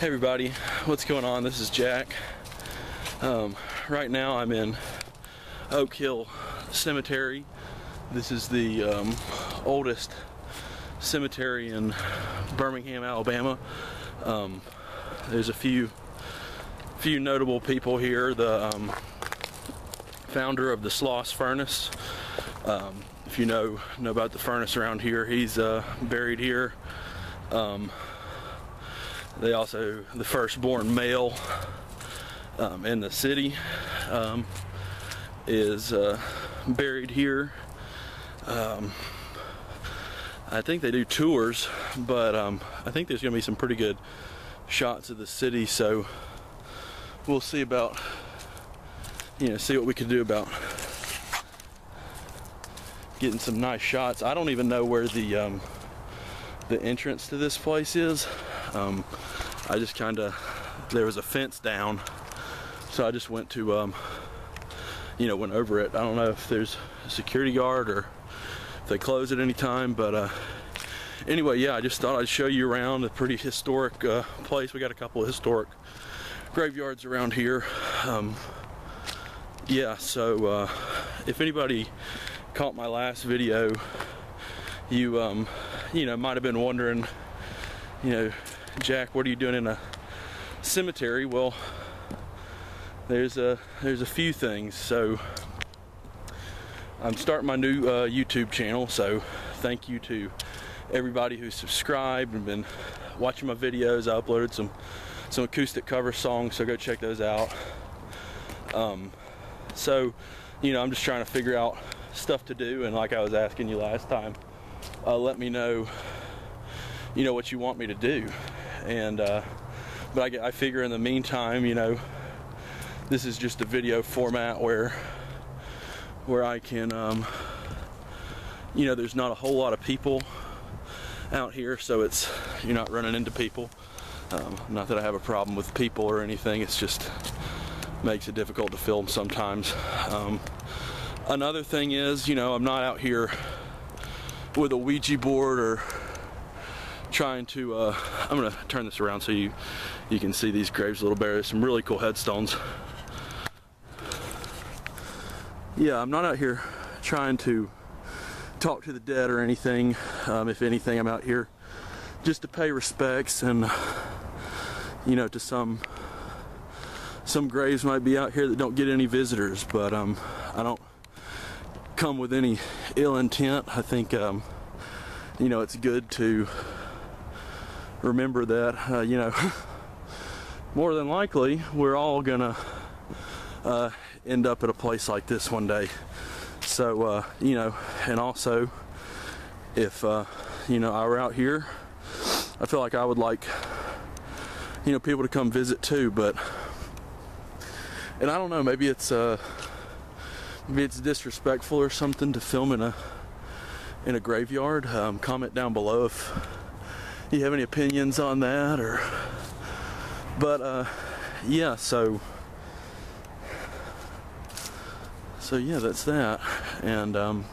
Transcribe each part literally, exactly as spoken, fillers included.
Hey everybody, what's going on? This is Jack. Um, right now I'm in Oak Hill Cemetery. This is the um, oldest cemetery in Birmingham, Alabama. Um, there's a few few notable people here. The um, founder of the Sloss Furnace. Um, if you know know about the furnace around here, he's uh, buried here. Um, They also, the firstborn male um, in the city um, is uh, buried here. Um, I think they do tours, but um, I think there's going to be some pretty good shots of the city, so we'll see about, you know, see what we can do about getting some nice shots. I don't even know where the, um, the entrance to this place is. Um, I just kind of, there was a fence down, so I just went to, um, you know, went over it. I don't know if there's a security guard or if they close at any time, but uh, anyway, yeah, I just thought I'd show you around a pretty historic uh, place. We got a couple of historic graveyards around here. Um, yeah, so uh, if anybody caught my last video, you, um, you know, might have been wondering, you know, Jack, what are you doing in a cemetery? Well, there's a there's a few things. So I'm starting my new uh, YouTube channel, so thank you to everybody who subscribed and been watching my videos. I uploaded some some acoustic cover songs, so go check those out. Um, so, you know, I'm just trying to figure out stuff to do, and like I was asking you last time, uh, let me know, you know, what you want me to do. And uh, but I, I figure in the meantime, you know, this is just a video format where where I can, um, you know, there's not a whole lot of people out here, so it's, you're not running into people. Um, not that I have a problem with people or anything, it's just makes it difficult to film sometimes. Um, another thing is, you know, I'm not out here with a Ouija board or trying to, uh, I'm gonna turn this around so you you can see these graves a little better. There's some really cool headstones. Yeah, I'm not out here trying to talk to the dead or anything. Um, if anything, I'm out here just to pay respects, and you know, to some some graves might be out here that don't get any visitors, but um, I don't come with any ill intent. I think um, you know, it's good to remember that, uh, you know, more than likely we're all gonna uh, end up at a place like this one day. So, uh, you know, and also if, uh, you know, I were out here, I feel like I would like, you know, people to come visit too, but, and I don't know, maybe it's, uh, maybe it's disrespectful or something to film in a, in a graveyard. Um, comment down below if you have any opinions on that, or but uh yeah, so so yeah, that's that. And um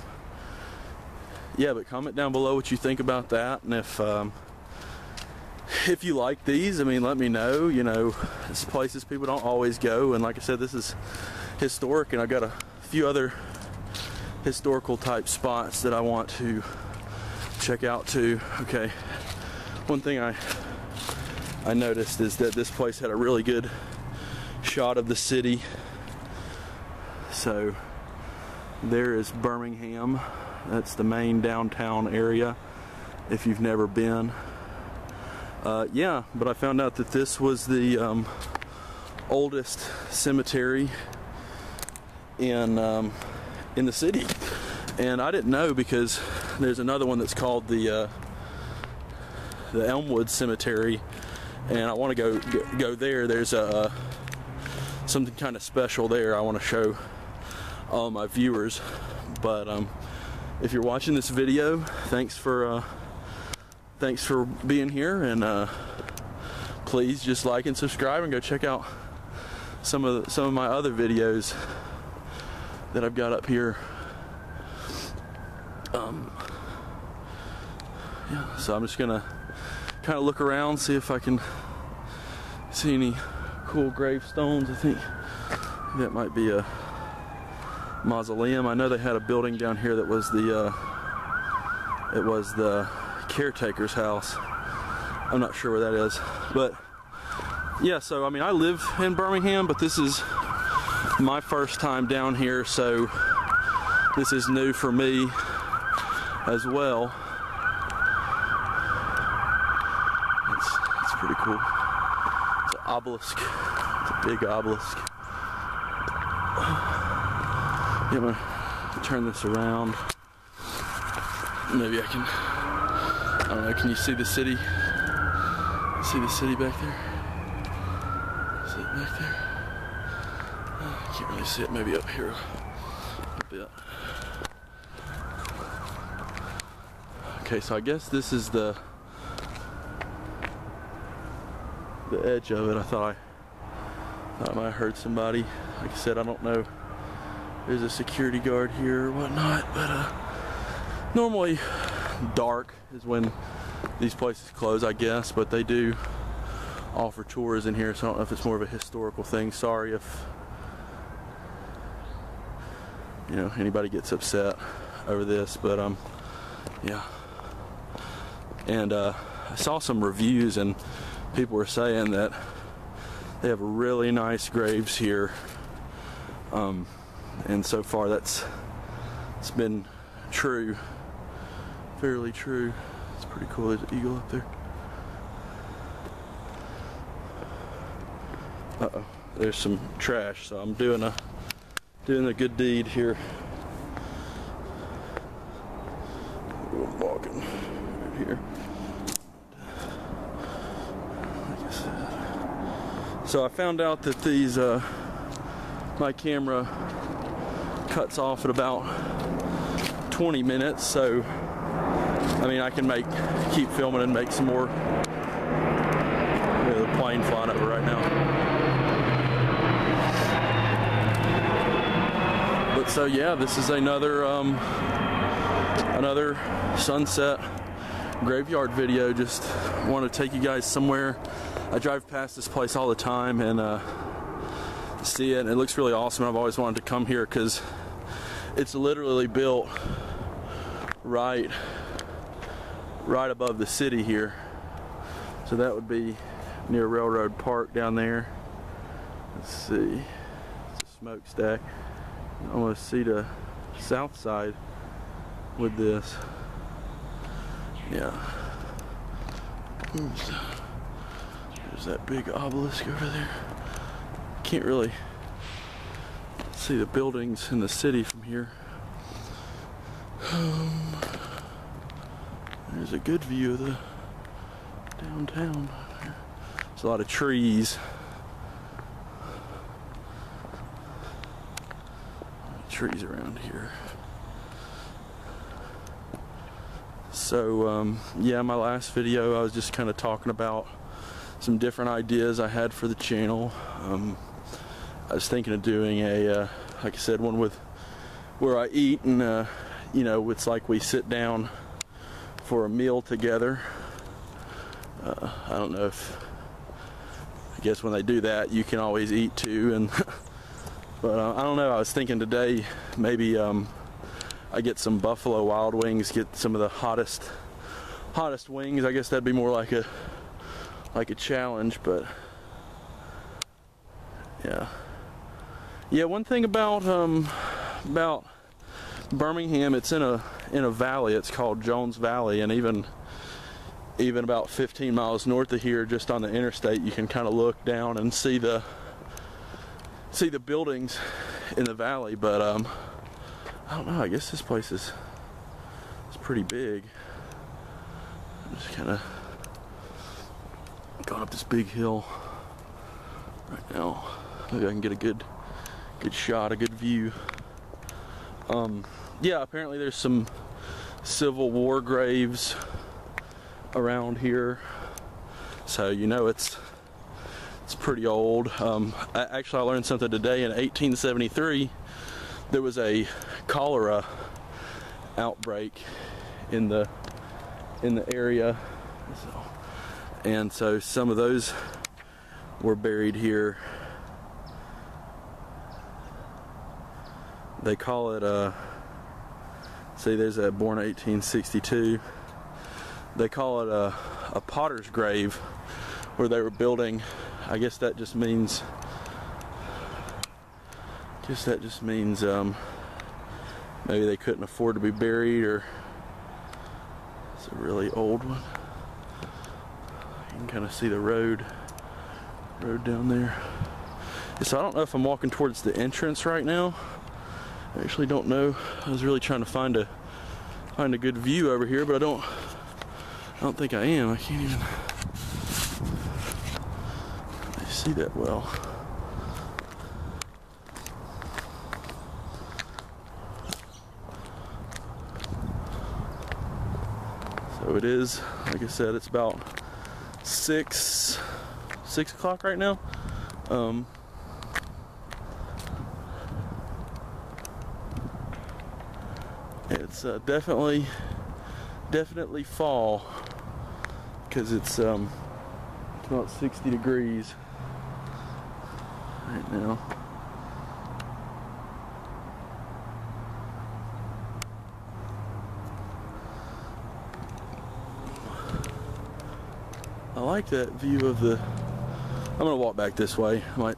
yeah, but comment down below what you think about that, and if um if you like these, I mean, let me know. You know, it's places people don't always go, and like I said, this is historic, and I've got a few other historical type spots that I want to check out too. Okay, one thing I I noticed is that this place had a really good shot of the city. So there is Birmingham. That's the main downtown area if you've never been. Uh, yeah, but I found out that this was the um, oldest cemetery in um, in the city, and I didn't know, because there's another one that's called the uh, the Elmwood Cemetery, and I want to go go there. There's a uh, something kind of special there I want to show all my viewers. But um, if you're watching this video, thanks for uh, thanks for being here, and uh, please just like and subscribe, and go check out some of the, some of my other videos that I've got up here. Um, yeah, so I'm just gonna kind of look around, see if I can see any cool gravestones. I think that might be a mausoleum. I know they had a building down here that was the uh, it was the caretaker's house. I'm not sure where that is, but yeah. So I mean, I live in Birmingham, but this is my first time down here, so this is new for me as well. It's, it's pretty cool. It's an obelisk. It's a big obelisk. Yeah, I'm gonna turn this around. Maybe I can. I don't know. Can you see the city? See the city back there? See it back there? I can't really see it. Maybe up here a bit. Okay, so I guess this is the the edge of it. I thought I thought I might have heard somebody. Like I said, I don't know. There's a security guard here or whatnot, but uh, normally dark is when these places close, I guess. But they do offer tours in here, so I don't know if it's more of a historical thing. Sorry if you know anybody gets upset over this, but um, yeah. And uh, I saw some reviews and people were saying that they have really nice graves here. Um, and so far that's it's been true, fairly true. It's pretty cool, there's an eagle up there. Uh-oh, there's some trash, so I'm doing a doing a good deed here. I'm walking right here. So I found out that these, uh, my camera cuts off at about twenty minutes, so I mean I can make, keep filming and make some more. There's a plane flying over right now. But so yeah, this is another, um, another sunset graveyard video. Just want to take you guys somewhere. I drive past this place all the time and uh, see it, and it looks really awesome. I've always wanted to come here because it's literally built right right above the city here. So that would be near Railroad Park down there. Let's see, it's a smokestack. You almost see the south side with this. Yeah. Mm. There's that big obelisk over there. Can't really see the buildings in the city from here. Um, there's a good view of the downtown. There's a lot of trees. Trees around here. So um, yeah, my last video I was just kind of talking about some different ideas I had for the channel. Um, I was thinking of doing a, uh, like I said, one with where I eat and, uh, you know, it's like we sit down for a meal together. Uh, I don't know if, I guess when they do that, you can always eat too. And but uh, I don't know, I was thinking today, maybe um, I get some Buffalo Wild Wings, get some of the hottest, hottest wings. I guess that'd be more like a, like a challenge, but yeah, yeah. One thing about um, about Birmingham, it's in a in a valley. It's called Jones Valley, and even even about fifteen miles north of here, just on the interstate, you can kind of look down and see the see the buildings in the valley. But um, I don't know. I guess this place is it's pretty big. I'm just kind of gone up this big hill right now. Maybe I can get a good good shot, a good view. Um, yeah, apparently there's some Civil War graves around here, so you know it's it's pretty old. Um, I, actually I learned something today. In eighteen seventy-three there was a cholera outbreak in the in the area, so, and so some of those were buried here. They call it, uh, see there's that born eighteen sixty-two. They call it a, a potter's grave where they were building. I guess that just means, I guess that just means um, maybe they couldn't afford to be buried, or it's a really old one. You can kind of see the road, road down there. So I don't know if I'm walking towards the entrance right now. I actually don't know. I was really trying to find a find a good view over here, but I don't. I don't think I am. I can't even I see that well. So it is, like I said, it's about six six o'clock right now. Um, it's uh, definitely definitely fall. Because it's um it's about sixty degrees right now. I like that view of the. I'm gonna walk back this way. I might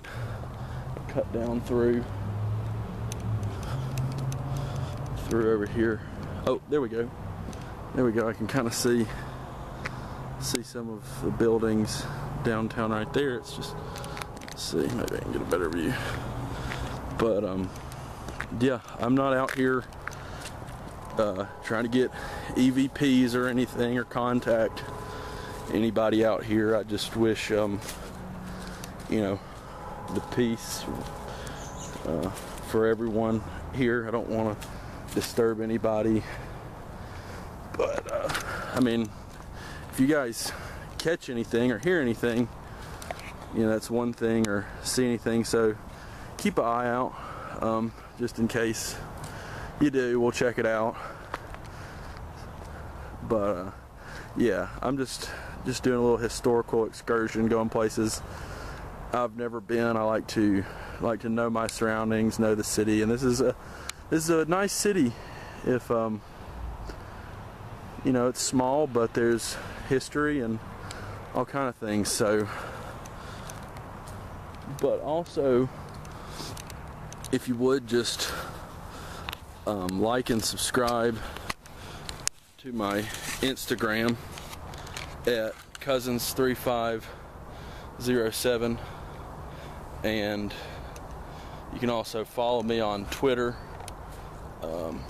cut down through through over here. Oh, there we go. There we go. I can kind of see. See some of the buildings downtown right there. It's just, let's see, maybe I can get a better view. But um, yeah, I'm not out here uh, trying to get E V Ps or anything, or contact anybody out here. I just wish, um, you know, the peace uh, for everyone here. I don't want to disturb anybody. But uh, I mean, if you guys catch anything or hear anything, you know, that's one thing, or see anything, so keep an eye out, um, just in case you do. We'll check it out. But uh, yeah, I'm just just doing a little historical excursion, going places I've never been. I like to like to know my surroundings, know the city, and this is a this is a nice city. If um, you know, it's small, but there's history and all kind of things. So, but also, if you would just um, like and subscribe to my Instagram at cousins three five zero seven, and you can also follow me on Twitter. um,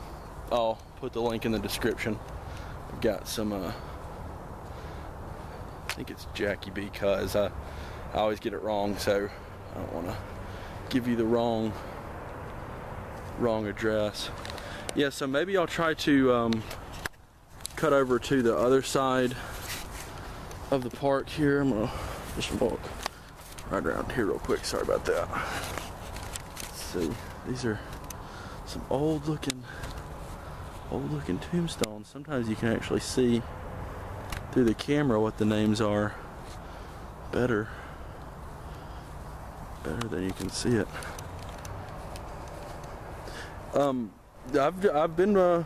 I'll put the link in the description. I've got some uh, I think it's Jackie B, because I, I always get it wrong, so I don't want to give you the wrong wrong address. Yeah, so maybe I'll try to um, cut over to the other side of the park here. I'm gonna just walk right around here real quick. Sorry about that. Let's see, these are some old looking old looking tombstones. Sometimes you can actually see through the camera what the names are better better than you can see it. um I've, I've been uh,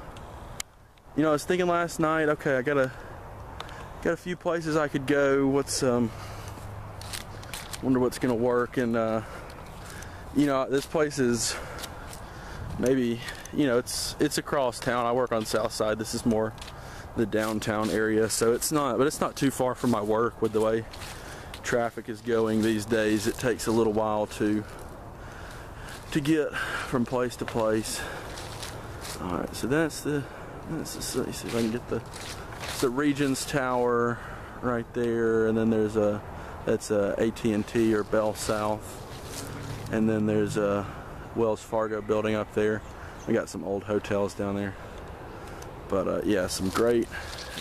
you know, I was thinking last night, okay, I got a got a few places I could go. What's um wonder what's gonna work. And uh, you know, this place is maybe, you know, it's it's across town. I work on South Side. This is more the downtown area, so it's not, but it's not too far from my work. With the way traffic is going these days, it takes a little while to to get from place to place. All right, so that's the that's the, let me see if I can get the the Regions Tower right there, and then there's a that's a A T and T or Bell South, and then there's a Wells Fargo building up there. We got some old hotels down there. But uh, yeah, some great,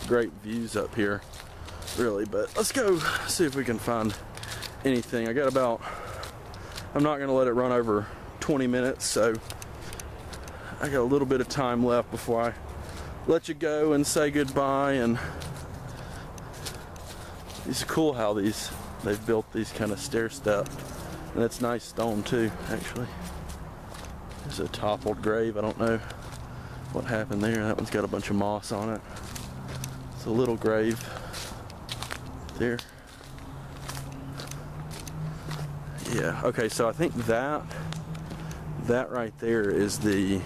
great views up here, really. But let's go see if we can find anything. I got about, I'm not gonna let it run over twenty minutes, so I got a little bit of time left before I let you go and say goodbye and It's cool how these they've built these kind of stair step, and that's nice stone too. Actually, there's a toppled grave. I don't know what happened there. That one's got a bunch of moss on it. It's a little grave there. Yeah, okay, so I think that that right there is the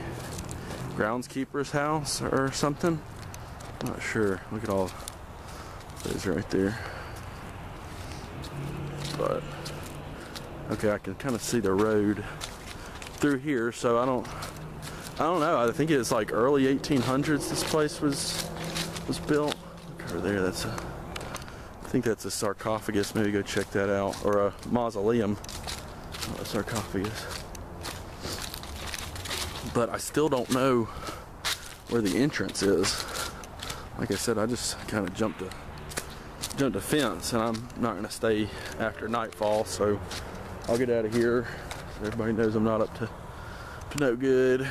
groundskeeper's house or something. I'm not sure. Look at all those right there. But okay, I can kind of see the road through here, so I don't I don't know. I think it's like early eighteen hundreds this place was was built. Look over there, that's a I think that's a sarcophagus. Maybe go check that out. Or a mausoleum, not a sarcophagus. But I still don't know where the entrance is. Like I said, I just kind of jumped a jumped a fence, and I'm not going to stay after nightfall, so I'll get out of here. So everybody knows I'm not up to to no good.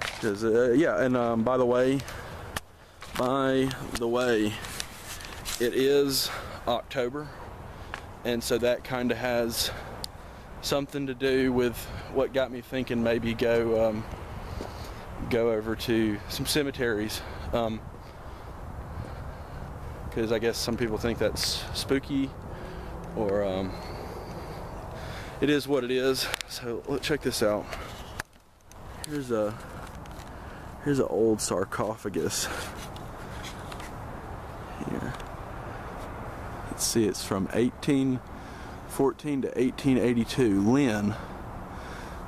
Because uh, yeah, and um, by the way, by the way. It is October, and so that kind of has something to do with what got me thinking maybe go um, go over to some cemeteries, because um, I guess some people think that's spooky, or um, it is what it is. So let's check this out. Here's a here's an old sarcophagus. See, it's from eighteen fourteen to eighteen eighty-two, Lynn.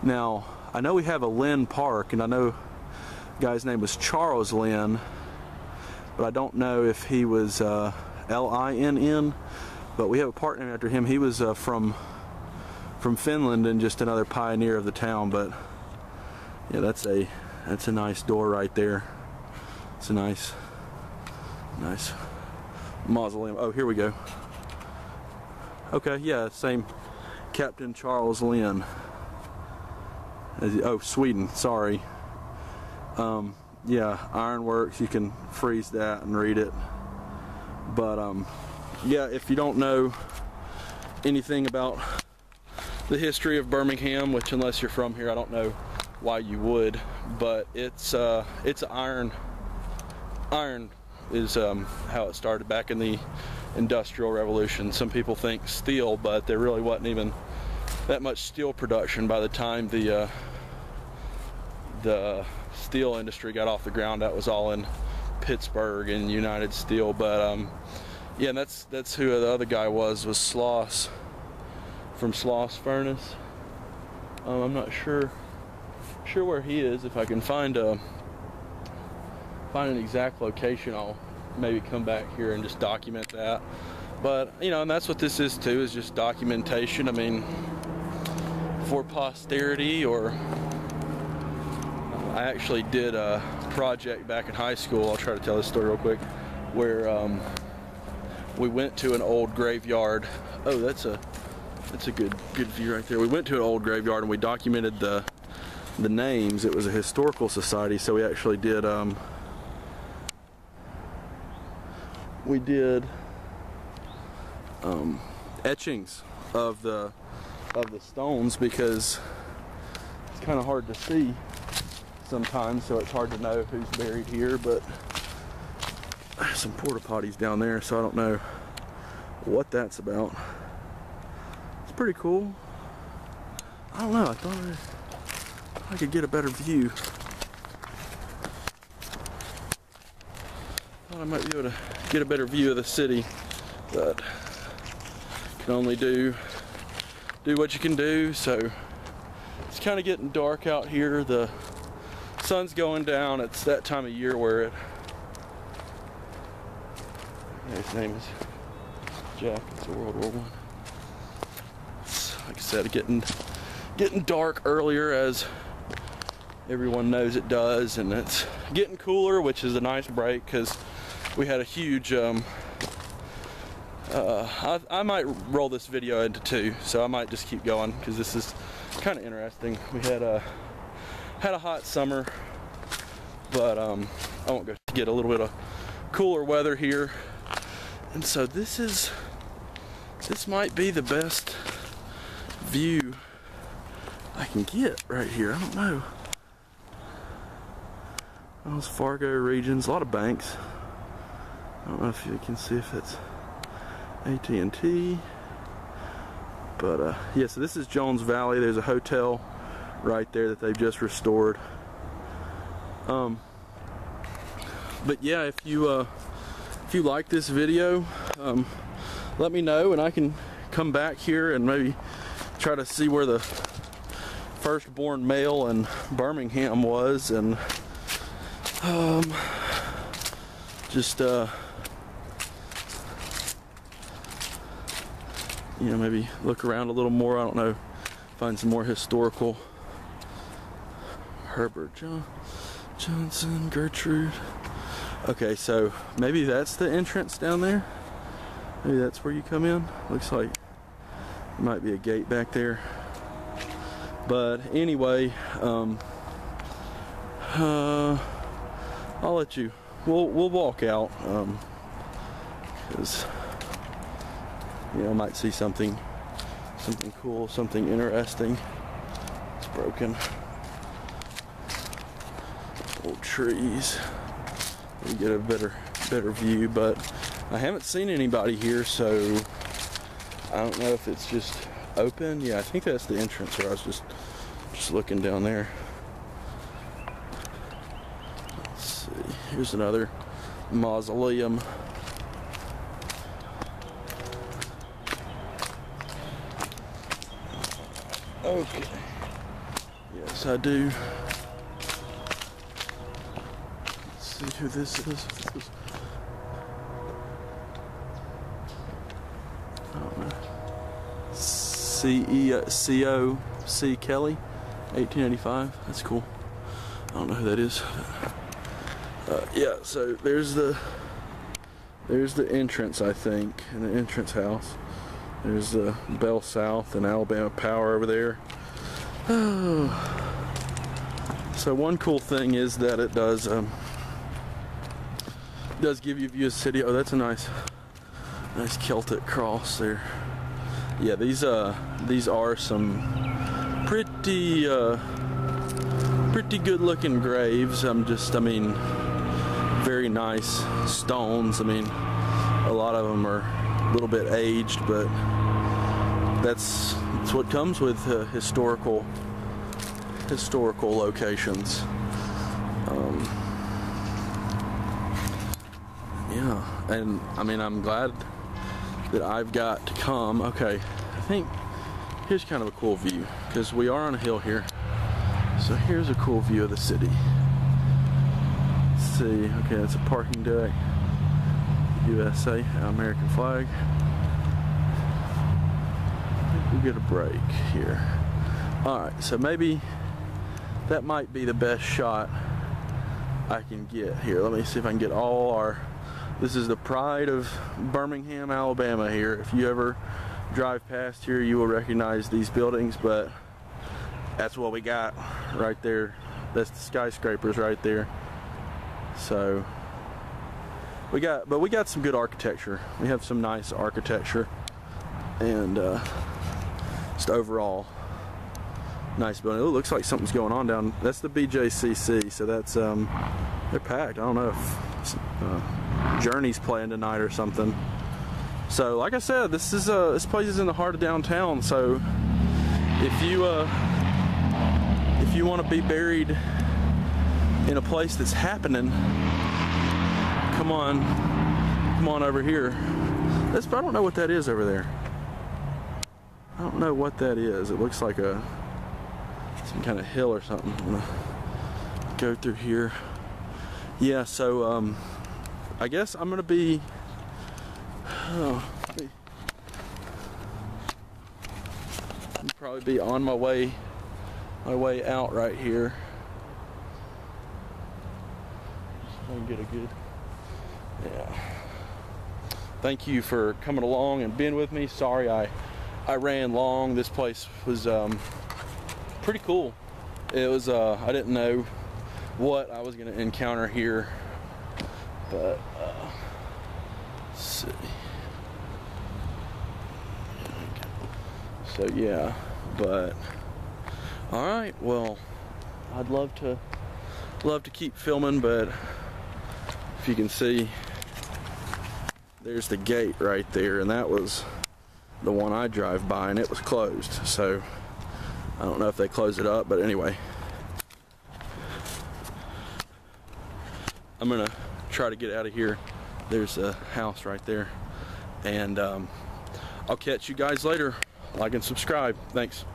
Now, I know we have a Lynn Park, and I know the guy's name was Charles Lynn, but I don't know if he was uh, L I N N, but we have a park named after him. He was uh, from from Finland and just another pioneer of the town. But yeah, that's a that's a nice door right there. It's a nice nice mausoleum. Oh, here we go. Okay, yeah, same. Captain Charles Lynn. Oh, Sweden, sorry. Um, yeah, ironworks, you can freeze that and read it. But, um, yeah, if you don't know anything about the history of Birmingham, which unless you're from here, I don't know why you would, but it's, uh, it's iron, iron is um, how it started back in the Industrial Revolution. Some people think steel, but there really wasn't even that much steel production by the time the uh, the steel industry got off the ground. That was all in Pittsburgh and United Steel. But um, yeah, and that's that's who the other guy was was Sloss from Sloss Furnace. Um, I'm not sure sure where he is. If I can find a find an exact location, I'll maybe come back here and just document that. But you know, and that's what this is too, is just documentation. I mean, for posterity. Or I actually did a project back in high school, I'll try to tell this story real quick, where um, we went to an old graveyard. Oh, that's a that's a good good view right there. We went to an old graveyard and we documented the the names. It was a historical society, so we actually did um, we did um, etchings of the of the stones, because it's kind of hard to see sometimes, so it's hard to know who's buried here. But there's some porta potties down there, so I don't know what that's about. It's pretty cool. I don't know. I thought I, I could get a better view. I might be able to get a better view of the city, but can only do do what you can do. So it's kind of getting dark out here. The sun's going down. It's that time of year where it. His name is Jack. It's a World War One. Like I said, getting getting dark earlier, as everyone knows it does, and it's getting cooler, which is a nice break, because we had a huge, um, uh, I, I might roll this video into two, so I might just keep going, because this is kind of interesting. We had a, had a hot summer, but um, I won't go get a little bit of cooler weather here, And so this is, this might be the best view I can get right here. I don't know. Wells Fargo, Regions, a lot of banks. I don't know if you can see if it's A T and T. But uh, yeah, so this is Jones Valley. There's a hotel right there that they've just restored. Um, but yeah, if you uh, if you like this video, um, let me know, and I can come back here and maybe try to see where the firstborn male in Birmingham was, and um, just uh, you know, maybe look around a little more. I don't know, find some more historical. Herbert John Johnson, Gertrude. Okay, so maybe that's the entrance down there. Maybe that's where you come in. Looks like there might be a gate back there. But anyway, um, uh, I'll let you. We'll we'll walk out, um, because you know, I might see something, something cool, something interesting. It's broken. Old trees. We get a better better view, but I haven't seen anybody here, so I don't know if it's just open. Yeah, I think that's the entrance where I was just just looking down there. Let's see. Here's another mausoleum. Okay. Yes, I do. Let's see who this is. I don't know. C E O C Kelly, eighteen eighty-five. That's cool. I don't know who that is. Uh, yeah. So there's the there's the entrance, I think, and the entrance house. There's the Bell South and Alabama Power over there. Oh. So one cool thing is that it does. Um, does give you a view of the city. Oh, that's a nice nice Celtic cross there. Yeah, these uh these are some pretty uh pretty good looking graves. I'm just I mean very nice stones. I mean a lot of them are a little bit aged, but that's, that's what comes with uh, historical historical locations. um, Yeah, and I mean, I'm glad that I've got to come. Okay, I think here's kind of a cool view, because we are on a hill here. So here's a cool view of the city. Let's see, okay, that's a parking deck. U S A, American flag. I think we'll get a break here. Alright, so maybe that might be the best shot I can get here. Let me see if I can get all our... This is the pride of Birmingham, Alabama here. If you ever drive past here, you will recognize these buildings, but that's what we got right there. That's the skyscrapers right there. So we got, but we got some good architecture. We have some nice architecture, and uh, just overall nice building. It looks like something's going on down. That's the B J C C. So that's um, they're packed. I don't know if. Uh, Journey's playing tonight or something. So like I said, this is uh this place is in the heart of downtown, so if you uh if you want to be buried in a place that's happening, come on come on over here. That's, I don't know what that is over there. I don't know what that is. It looks like a some kind of hill or something. I'm gonna go through here. Yeah, so um I guess I'm gonna be. Oh, I'll probably be on my way, my way out right here. Just gonna get a good. Yeah. Thank you for coming along and being with me. Sorry I, I ran long. This place was um, pretty cool. It was. Uh, I didn't know what I was gonna encounter here. But uh, Let's see. So yeah, but all right. Well, I'd love to love to keep filming, but if you can see, there's the gate right there, and that was the one I drive by, and it was closed. So I don't know if they closed it up, but anyway, I'm gonna try to get out of here. There's a house right there, and um, I'll catch you guys later. Like and subscribe. Thanks.